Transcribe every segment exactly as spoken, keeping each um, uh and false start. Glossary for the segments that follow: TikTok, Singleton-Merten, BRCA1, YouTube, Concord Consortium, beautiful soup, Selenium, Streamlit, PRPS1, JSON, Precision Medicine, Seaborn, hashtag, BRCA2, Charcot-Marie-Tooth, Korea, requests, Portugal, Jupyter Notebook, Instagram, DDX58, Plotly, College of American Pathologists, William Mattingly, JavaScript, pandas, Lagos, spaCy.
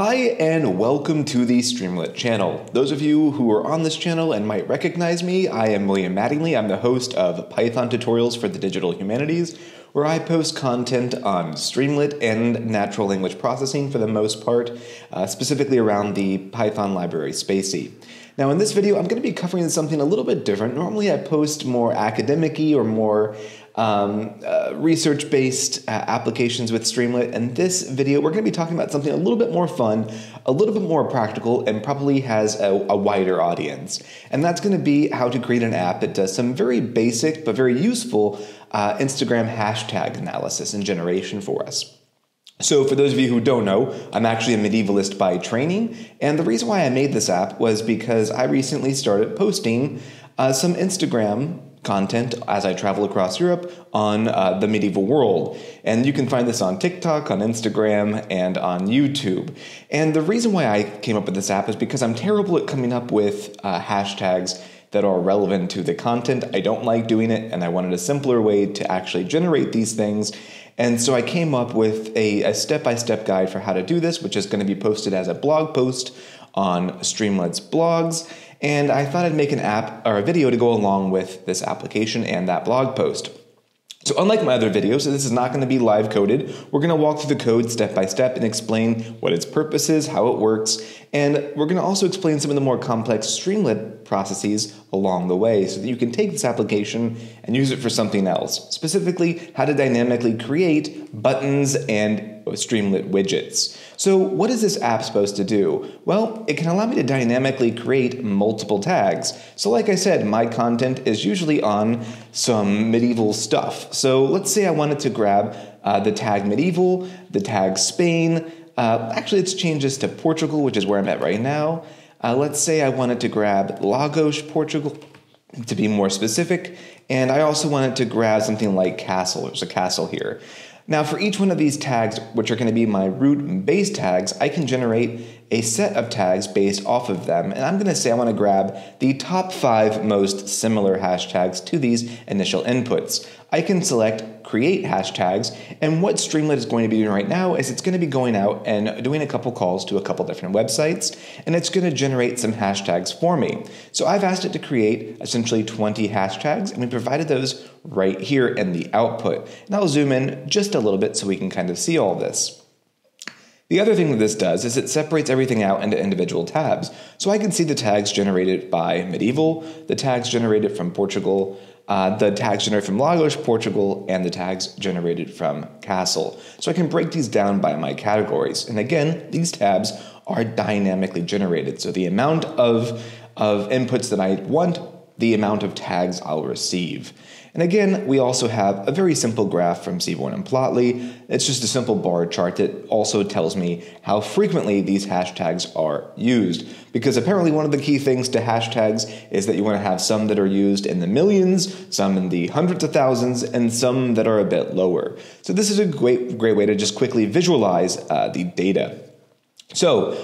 Hi and welcome to the Streamlit channel. Those of you who are on this channel and might recognize me, I am William Mattingly. I'm the host of Python Tutorials for the Digital Humanities, where I post content on Streamlit and natural language processing for the most part, uh, specifically around the Python library spaCy. Now in this video, I'm going to be covering something a little bit different. Normally I post more academic-y or more um, uh, research-based uh, applications with Streamlit. In this video, we're going to be talking about something a little bit more fun, a little bit more practical, and probably has a, a wider audience. And that's going to be how to create an app that does some very basic but very useful uh, Instagram hashtag analysis and generation for us. So for those of you who don't know, I'm actually a medievalist by training, and the reason why I made this app was because I recently started posting uh, some Instagram content as I travel across Europe on uh, the medieval world. And you can find this on TikTok, on Instagram, and on YouTube. And the reason why I came up with this app is because I'm terrible at coming up with uh, hashtags that are relevant to the content. I don't like doing it, and I wanted a simpler way to actually generate these things. And so I came up with a step-by-step guide for how to do this, which is going to be posted as a blog post on Streamlit's blogs. And I thought I'd make an app or a video to go along with this application and that blog post. So unlike my other videos, this is not going to be live coded. We're going to walk through the code step by step and explain what its purpose is, how it works, and we're going to also explain some of the more complex Streamlit processes along the way so that you can take this application and use it for something else, specifically how to dynamically create buttons and Streamlit widgets. So what is this app supposed to do? Well, it can allow me to dynamically create multiple tags. So like I said, my content is usually on some medieval stuff. So let's say I wanted to grab uh, the tag medieval, the tag Spain. Uh, actually, it's changed this to Portugal, which is where I'm at right now. Uh, let's say I wanted to grab Lagos, Portugal, to be more specific. And I also wanted to grab something like castle. There's a castle here. Now for each one of these tags, which are going to be my root and base tags, I can generate a set of tags based off of them. And I'm going to say I want to grab the top five most similar hashtags to these initial inputs. I can select create hashtags, and what Streamlit is going to be doing right now is it's going to be going out and doing a couple calls to a couple different websites, and it's going to generate some hashtags for me. So I've asked it to create essentially twenty hashtags, and we provided those right here in the output. And I'll zoom in just a little bit so we can kind of see all this. The other thing that this does is it separates everything out into individual tabs. So I can see the tags generated by medieval, the tags generated from Portugal, Uh, the tags generated from Lagos, Portugal, and the tags generated from Castle. So I can break these down by my categories. And again, these tabs are dynamically generated. So the amount of, of inputs that I want, the amount of tags I'll receive. And again, we also have a very simple graph from Seaborn and Plotly. It's just a simple bar chart that also tells me how frequently these hashtags are used. Because apparently one of the key things to hashtags is that you want to have some that are used in the millions, some in the hundreds of thousands, and some that are a bit lower. So this is a great, great way to just quickly visualize uh, the data. So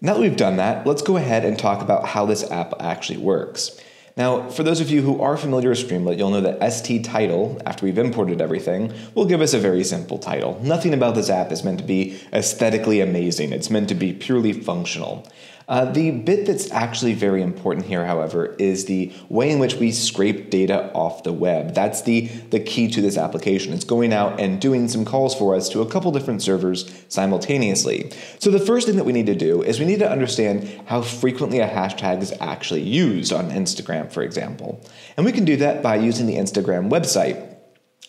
now that we've done that, let's go ahead and talk about how this app actually works. Now, for those of you who are familiar with Streamlit, you'll know that st title, after we've imported everything, will give us a very simple title. Nothing about this app is meant to be aesthetically amazing. It's meant to be purely functional. Uh, the bit that's actually very important here, however, is the way in which we scrape data off the web. That's the, the key to this application. It's going out and doing some calls for us to a couple different servers simultaneously. So the first thing that we need to do is we need to understand how frequently a hashtag is actually used on Instagram, for example. And we can do that by using the Instagram website.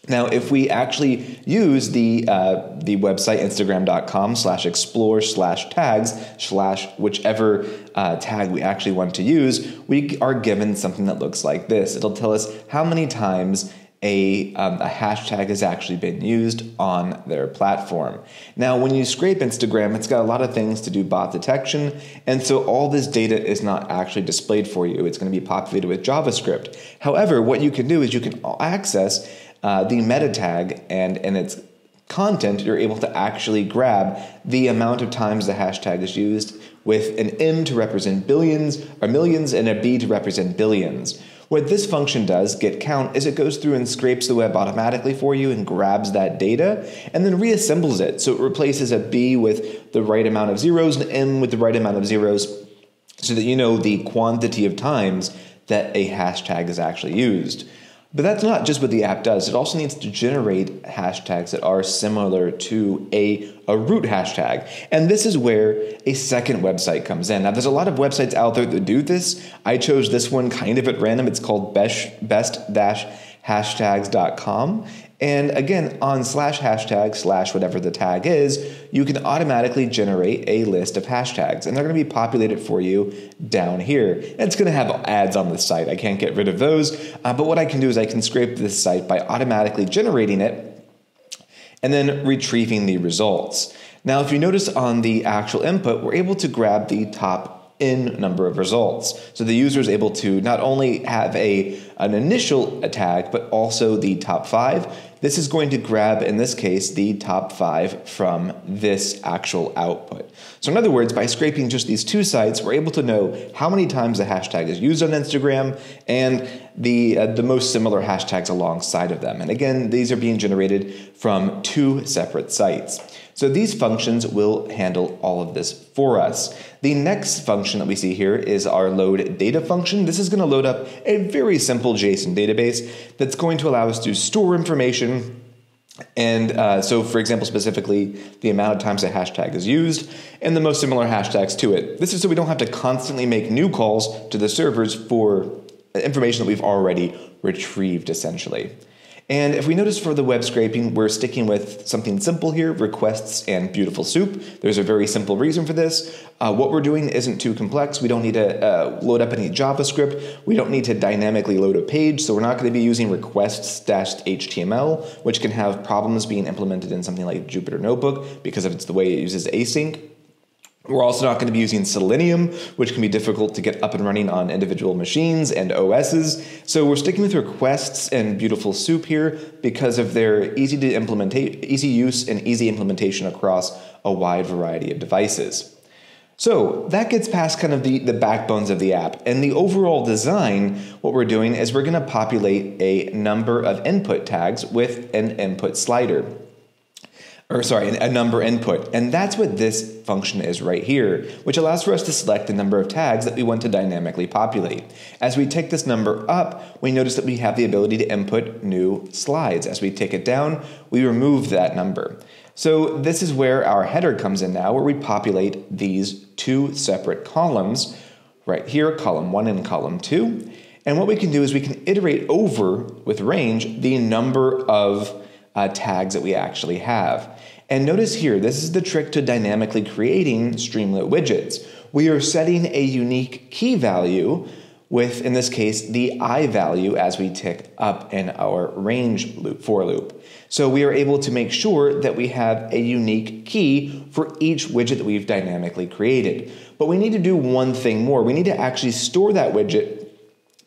Now, if we actually use the uh, the website instagram.com slash explore slash tags slash whichever uh, tag we actually want to use, we are given something that looks like this. It'll tell us how many times a, um, a hashtag has actually been used on their platform. Now, when you scrape Instagram, it's got a lot of things to do bot detection, and so all this data is not actually displayed for you. It's going to be populated with JavaScript. However, what you can do is you can access Uh, the meta tag, and in its content, you're able to actually grab the amount of times the hashtag is used with an M to represent billions or millions and a B to represent billions. What this function does, get count, is it goes through and scrapes the web automatically for you and grabs that data and then reassembles it. So it replaces a B with the right amount of zeros and an M with the right amount of zeros so that you know the quantity of times that a hashtag is actually used. But that's not just what the app does. It also needs to generate hashtags that are similar to a, a root hashtag. And this is where a second website comes in. Now, there's a lot of websites out there that do this. I chose this one kind of at random. It's called best dash hashtags dot com. And again, on slash hashtag slash whatever the tag is, you can automatically generate a list of hashtags. And they're going to be populated for you down here. And it's going to have ads on the site. I can't get rid of those. Uh, but what I can do is I can scrape this site by automatically generating it and then retrieving the results. Now, if you notice on the actual input, we're able to grab the top in number of results. So the user is able to not only have a, an initial tag, but also the top five. This is going to grab, in this case, the top five from this actual output. So in other words, by scraping just these two sites, we're able to know how many times the hashtag is used on Instagram and the, uh, the most similar hashtags alongside of them. And again, these are being generated from two separate sites. So these functions will handle all of this for us. The next function that we see here is our load data function. This is going to load up a very simple JSON database that's going to allow us to store information. And uh, so, for example, specifically the amount of times a hashtag is used and the most similar hashtags to it. This is so we don't have to constantly make new calls to the servers for information that we've already retrieved, essentially. And if we notice for the web scraping, we're sticking with something simple here, requests and beautiful soup. There's a very simple reason for this. Uh, what we're doing isn't too complex. We don't need to uh, load up any JavaScript. We don't need to dynamically load a page. So we're not going to be using requests-html, which can have problems being implemented in something like Jupyter Notebook because of it's the way it uses async. We're also not going to be using Selenium, which can be difficult to get up and running on individual machines and O Ss. So we're sticking with requests and beautiful soup here because of their easy to implement, easy use and easy implementation across a wide variety of devices. So that gets past kind of the, the backbones of the app. And the overall design, what we're doing is we're going to populate a number of input tags with an input slider. or sorry, a number input. And that's what this function is right here, which allows for us to select the number of tags that we want to dynamically populate. As we take this number up, we notice that we have the ability to input new slides. As we take it down, we remove that number. So this is where our header comes in now, where we populate these two separate columns right here, column one and column two. And what we can do is we can iterate over with range the number of Uh, tags that we actually have. And notice here, this is the trick to dynamically creating Streamlit widgets. We are setting a unique key value with, in this case, the I value as we tick up in our range loop, for loop. So we are able to make sure that we have a unique key for each widget that we've dynamically created. But we need to do one thing more. We need to actually store that widget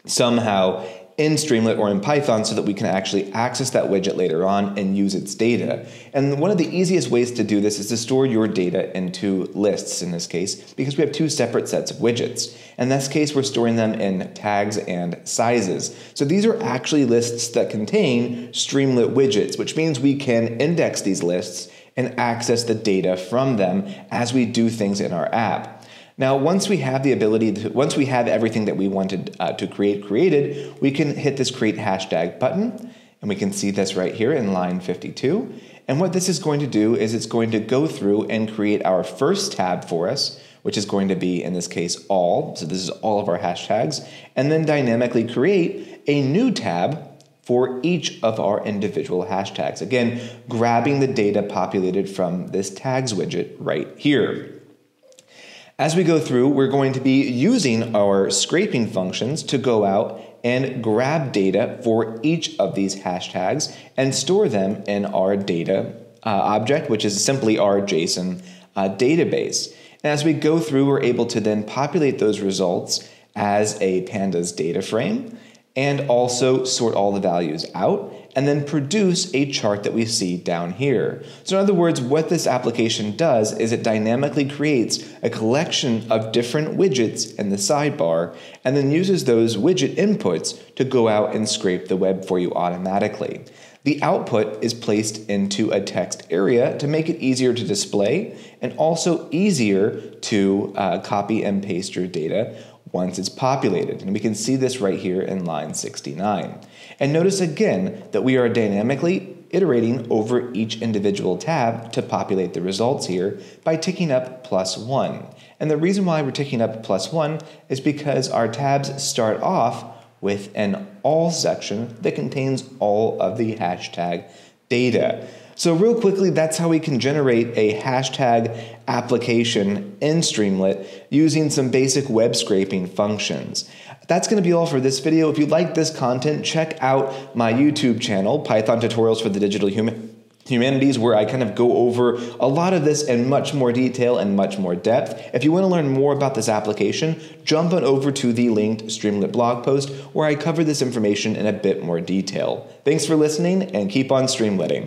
somehow in Streamlit or in Python so that we can actually access that widget later on and use its data. And one of the easiest ways to do this is to store your data into lists in this case, because we have two separate sets of widgets. In this case, we're storing them in tags and sizes. So these are actually lists that contain Streamlit widgets, which means we can index these lists and access the data from them as we do things in our app. Now, once we have the ability, to, once we have everything that we wanted uh, to create created, we can hit this create hashtag button, and we can see this right here in line fifty-two. And what this is going to do is it's going to go through and create our first tab for us, which is going to be, in this case, all. So this is all of our hashtags, and then dynamically create a new tab for each of our individual hashtags. Again, grabbing the data populated from this tags widget right here. As we go through, we're going to be using our scraping functions to go out and grab data for each of these hashtags and store them in our data uh, object, which is simply our JSON uh, database. And as we go through, we're able to then populate those results as a pandas data frame and also sort all the values out. and then produce a chart that we see down here. So in other words, what this application does is it dynamically creates a collection of different widgets in the sidebar and then uses those widget inputs to go out and scrape the web for you automatically. The output is placed into a text area to make it easier to display and also easier to uh, copy and paste your data once it's populated. And we can see this right here in line sixty-nine. And notice again that we are dynamically iterating over each individual tab to populate the results here by ticking up plus one. And the reason why we're ticking up plus one is because our tabs start off with an all section that contains all of the hashtag data. So real quickly, that's how we can generate a hashtag application in Streamlit using some basic web scraping functions. That's going to be all for this video. If you like this content, check out my YouTube channel, Python Tutorials for the Digital Human Humanities, where I kind of go over a lot of this in much more detail and much more depth. If you want to learn more about this application, jump on over to the linked Streamlit blog post where I cover this information in a bit more detail. Thanks for listening and keep on streamlitting.